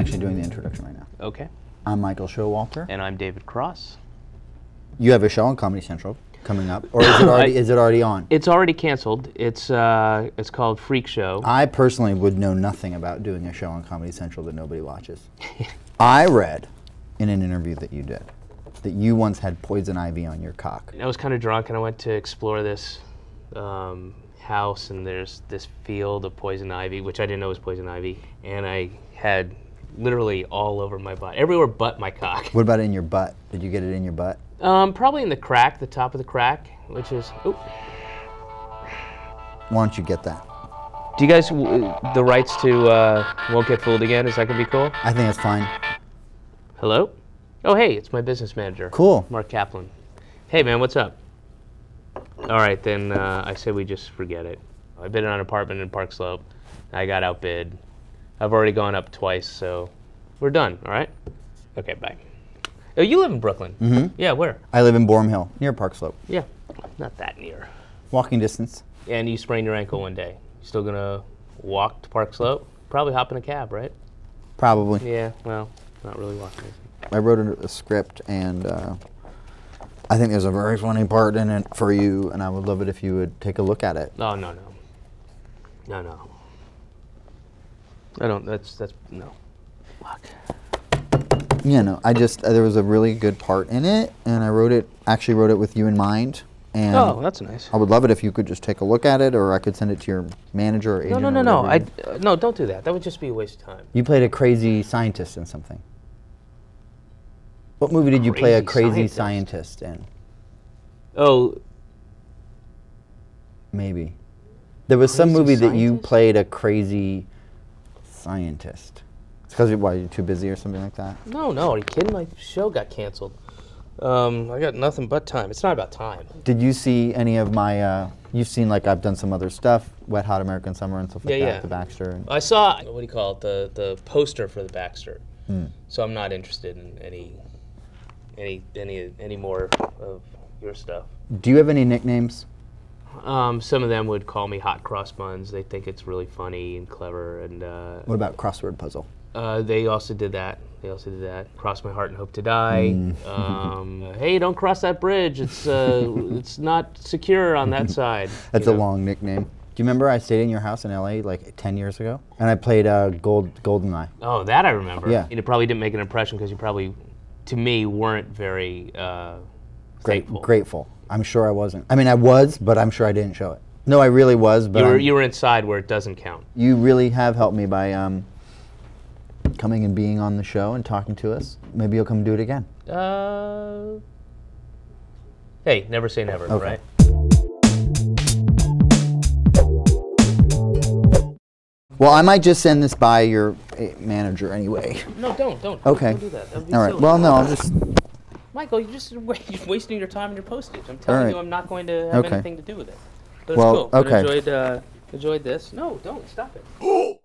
actually doing the introduction right now. Okay. I'm Michael Showalter. And I'm David Cross. You have a show on Comedy Central coming up, or is it already on? It's already canceled. It's called Freak Show. I personally would know nothing about doing a show on Comedy Central that nobody watches. I read in an interview that you did that you once had poison ivy on your cock. I was kind of drunk and I went to explore this house, and there's this field of poison ivy, which I didn't know was poison ivy, and I had literally all over my butt, everywhere but my cock. What about in your butt? Did you get it in your butt? Probably in the crack, the top of the crack, which is. Oop. Why don't you get that? Do you guys the rights to Won't Get Fooled Again? Is that gonna be cool? I think that's fine. Hello? Oh hey, it's my business manager. Cool. Mark Kaplan. Hey man, what's up? All right then, I say we just forget it. I bid on an apartment in Park Slope. I got outbid. I've already gone up twice, so we're done. All right. Okay, bye. Oh, you live in Brooklyn? Mm-hmm. Yeah, where? I live in Borm Hill, near Park Slope. Yeah, not that near. Walking distance. And you sprained your ankle one day. You still gonna walk to Park Slope? Probably hop in a cab, right? Probably. Yeah, well, not really walking. I wrote a script, and I think there's a very funny part in it for you, and I would love it if you would take a look at it. Oh, no, no. No, no. I don't, that's, no. Fuck. Yeah, no, I just, there was a really good part in it, and I wrote it, actually wrote it with you in mind. And oh, that's nice. I would love it if you could just take a look at it, or I could send it to your manager or agent. No, no, no, no, no, don't do that. That would just be a waste of time. You played a crazy scientist in something. What movie did you play a crazy scientist in? Oh. Maybe. There was some movie that you played a crazy scientist. It's because you're too busy or something like that? No, no, are you kidding? My show got canceled. I got nothing but time. It's not about time. Did you see any of my, you've seen, like, I've done some other stuff, Wet Hot American Summer and stuff like that, The Baxter. And I saw, what do you call it, the poster for The Baxter. Mm. So I'm not interested in any more of your stuff. Do you have any nicknames? Some of them would call me Hot Cross Buns. They think it's really funny and clever. And what about Crossword Puzzle? They also did that. Cross my heart and hope to die. Mm. Hey, don't cross that bridge. It's it's not secure on that side. That's a long nickname. Do you remember I stayed in your house in LA like 10 years ago, and I played Goldeneye. Oh, that I remember. Yeah, and it probably didn't make an impression because you probably, to me, weren't very grateful. I'm sure I wasn't. I mean, I was, but I'm sure I didn't show it. No, I really was. But you were inside where it doesn't count. You really have helped me by. Coming and being on the show and talking to us. Maybe you'll come do it again. Hey, never say never, okay. Right? Well, I might just send this by your manager anyway. No, don't. Okay. Don't do that. All right. Silly. Well, no, I'll just... Michael, you're wasting your time and your postage. I'm telling you, I'm not going to have anything to do with it. But it's cool. Okay. But enjoyed this. No, don't. Stop it.